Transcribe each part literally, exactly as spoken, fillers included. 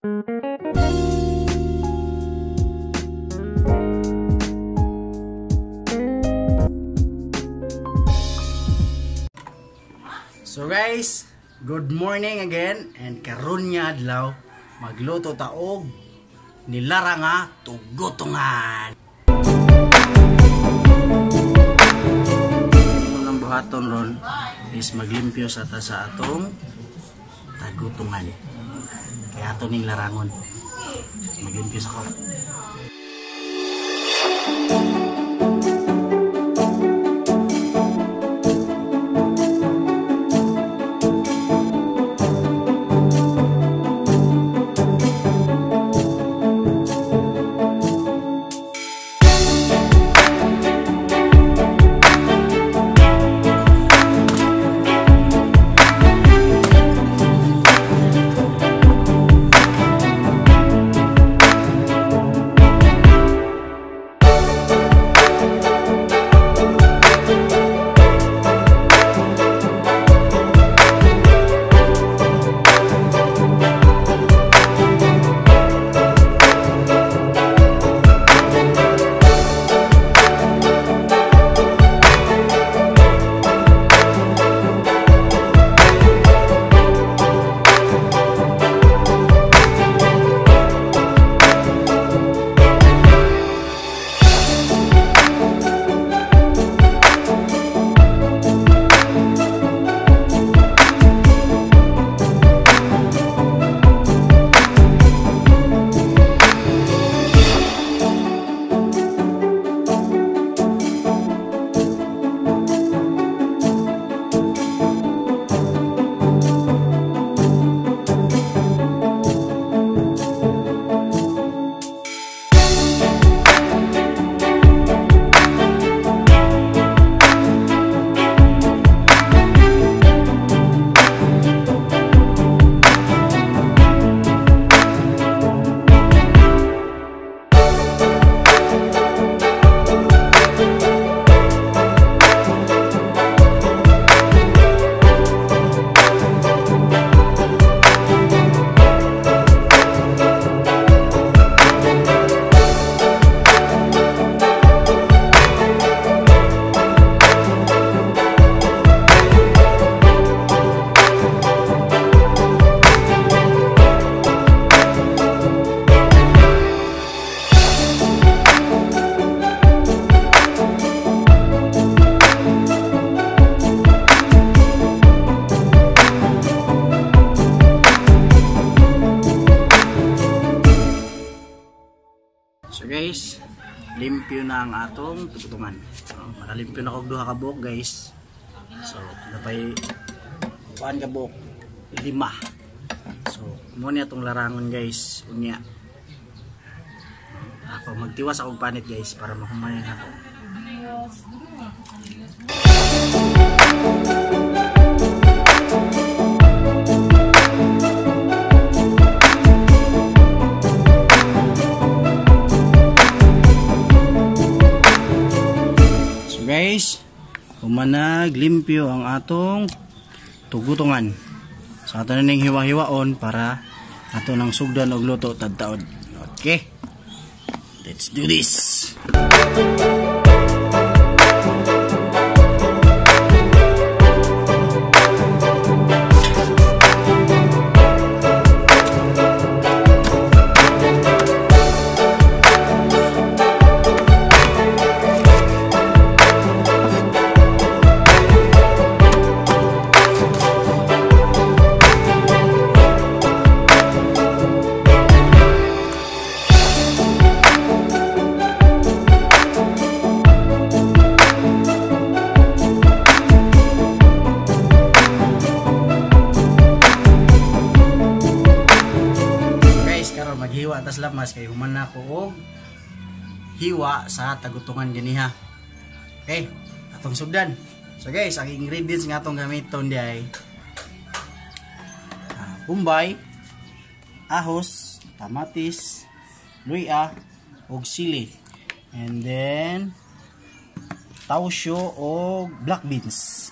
So guys, good morning again, and karon nga adlaw magluto ta og nilarang nga tugotongan. Unang buhaton ron is maglimpyo sa ta sa atong tagutongan. Kaya ato ning larangon. Mag-impis ako. So guys, limpyo na ang atong tugutungan. So, makalimpyo na kog duha ka buok guys. So, napay kuan ka buok lima. So, mo ni atong larangon guys, unya. Ako magtiwas ako panit guys para mahumayan ako. Guys, humanag limpyo ang atong tugutongan. So ato na ning hiwa-hiwaon para ato nang sugdan og luto tadtaod. Okay. Let's do this. Maghiwa tas lamas kay human na ko og hiwa sa tagutungan ganiha. Okay, atong sugdan. So guys, ang ingredients nga atong gamiton diay uh, bumbay, ahos, kamatis, luya og sili. And then tawsyo og black beans.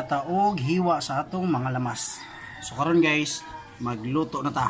na ta og hiwa sa atong mga lamas. So karon guys, magluto na ta.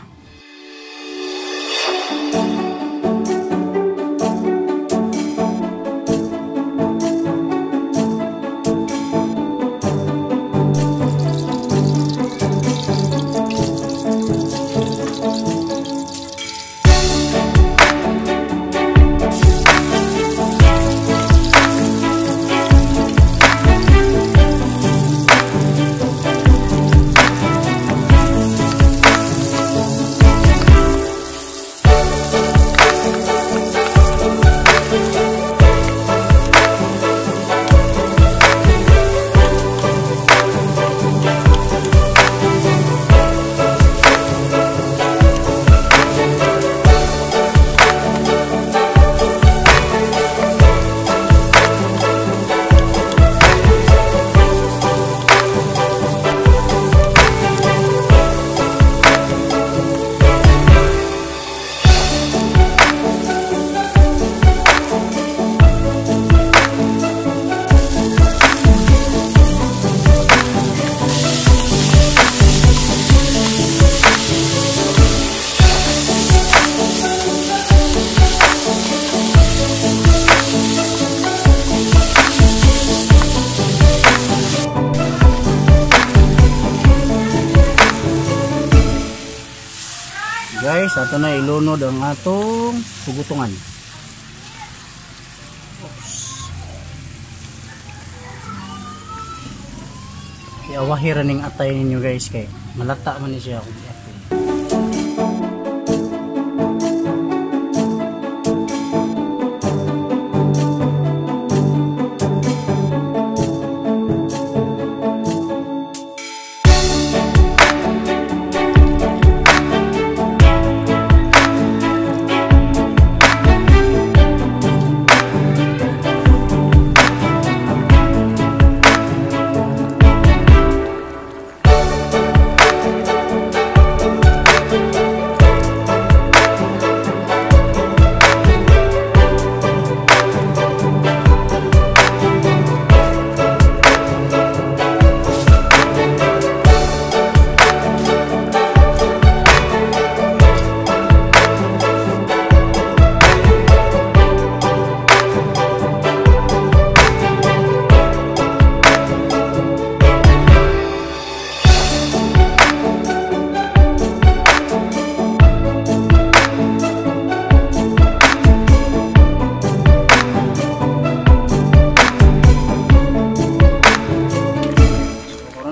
Guys, ato na ilunod ang atong pugutungan. Iawahiran ning atay ninyo guys kay malata man ni siya kung atay.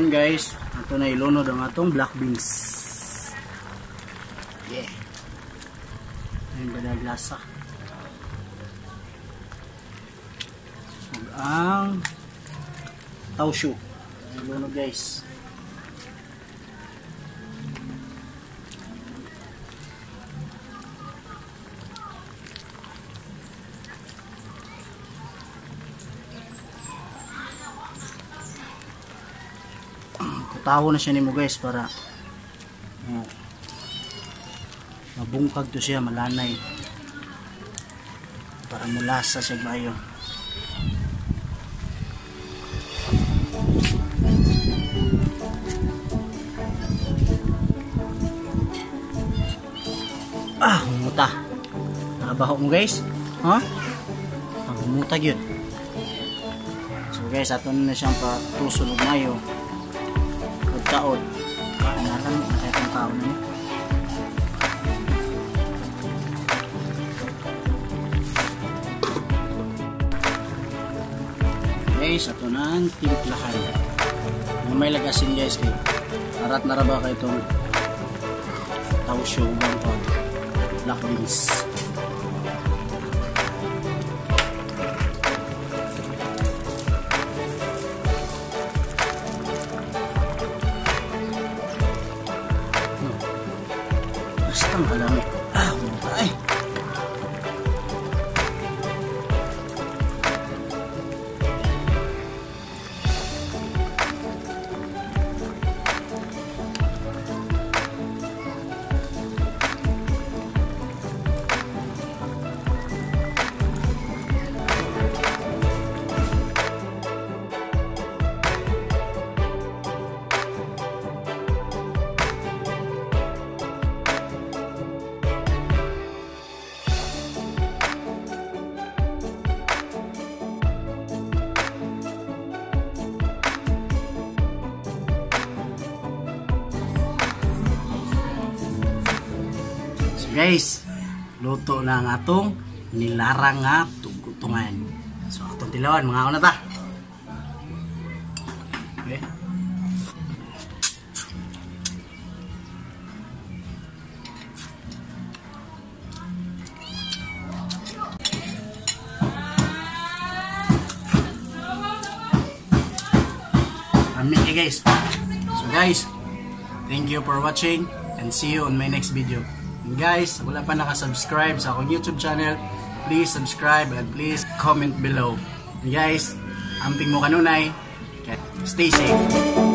Guys, ito na ilunod ang atong black beans. Yeah. Ayun ba na glasa. Mag ang tausyo. Ilunod guys. Tawo na siya nimo guys para uh, mabungkag to siya, malanay para mulasa siya bayo. Ah, humuta. Nakabaho mo guys, ha? Huh? Ang humutag yun. So guys, ato na siyang patusulog mayo taon. Kaanalan mo na itong taon na yun. Guys, ito na ang timplahan. May lagasin guys kayo. Narat na raba kayo itong tausyo ubang taon. Black beans. Ang halami. Ah, ay. So guys, luto na ang atong nilarang nga tugtungan. So atong tilawan mga una ta. Okay. Amin guys. So guys, thank you for watching and see you on my next video. And guys, wala pa naka-subscribe sa akong YouTube channel, please subscribe and please comment below. And guys, amping mo kanunay. Stay safe.